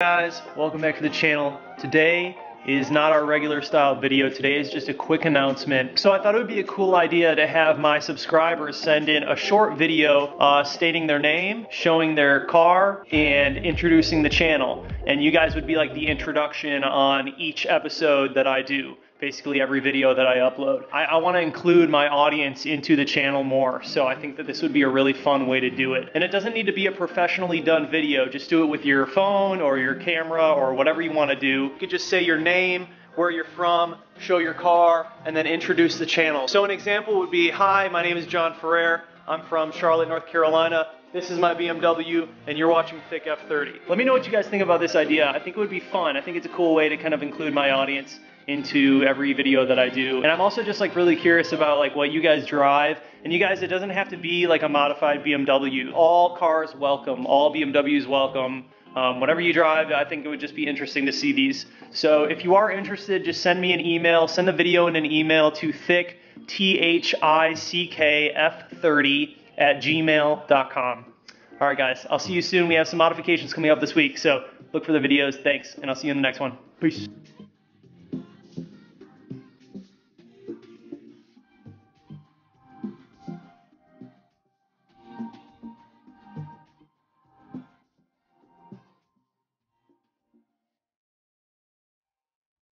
Guys, welcome back to the channel. Today is not our regular style video. Today is just a quick announcement. So I thought it would be a cool idea to have my subscribers send in a short video stating their name, showing their car, and introducing the channel. And you guys would be like the introduction on each episode that I do. Basically every video that I upload. I want to include my audience into the channel more, so I think that this would be a really fun way to do it. And it doesn't need to be a professionally done video, just do it with your phone or your camera or whatever you want to do. You could just say your name, where you're from, show your car, and then introduce the channel. So an example would be, hi, my name is John Ferrer, I'm from Charlotte, North Carolina. This is my BMW, and you're watching Thic F30. Let me know what you guys think about this idea. I think it would be fun. I think it's a cool way to kind of include my audience into every video that I do. And I'm also just like really curious about like what you guys drive. And you guys, it doesn't have to be like a modified BMW. All cars welcome, all BMWs welcome. Whatever you drive, I think it would just be interesting to see these. So if you are interested, just send me an email, send the video in an email to thic, T-H-I-C-K F30@gmail.com. All right, guys, I'll see you soon. We have some modifications coming up this week, so look for the videos. Thanks, and I'll see you in the next one. Peace.